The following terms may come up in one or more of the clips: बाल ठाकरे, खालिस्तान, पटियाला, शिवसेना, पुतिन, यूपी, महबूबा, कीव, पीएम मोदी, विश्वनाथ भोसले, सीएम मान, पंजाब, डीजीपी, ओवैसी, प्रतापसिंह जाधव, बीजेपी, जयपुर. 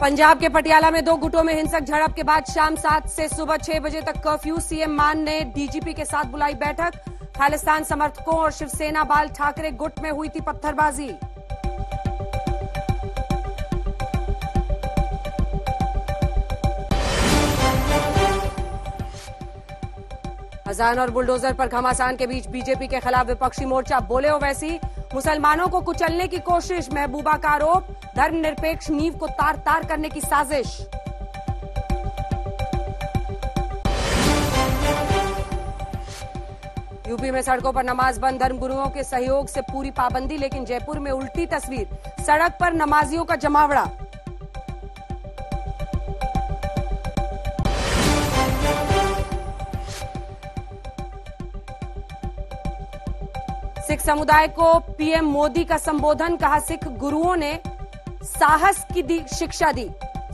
पंजाब के पटियाला में दो गुटों में हिंसक झड़प के बाद शाम 7 से सुबह 6 बजे तक कर्फ्यू। सीएम मान ने डीजीपी के साथ बुलाई बैठक। खालिस्तान समर्थकों और शिवसेना बाल ठाकरे गुट में हुई थी पत्थरबाजी। अजान और बुलडोजर पर घमासान के बीच बीजेपी के खिलाफ विपक्षी मोर्चा बोले ओवैसी। मुसलमानों को कुचलने की कोशिश, महबूबा का आरोप। धर्मनिरपेक्ष नींव को तार तार करने की साजिश। यूपी में सड़कों पर नमाज बंद, धर्मगुरुओं के सहयोग से पूरी पाबंदी, लेकिन जयपुर में उल्टी तस्वीर, सड़क पर नमाजियों का जमावड़ा। सिख समुदाय को पीएम मोदी का संबोधन, कहा सिख गुरुओं ने साहस की शिक्षा दी।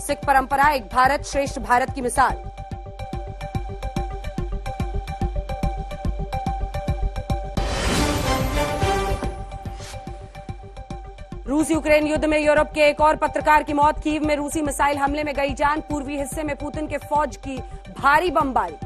सिख परंपरा एक भारत श्रेष्ठ भारत की मिसाल। रूस यूक्रेन युद्ध में यूरोप के एक और पत्रकार की मौत। कीव में रूसी मिसाइल हमले में गई जान। पूर्वी हिस्से में पुतिन के फौज की भारी बमबारी।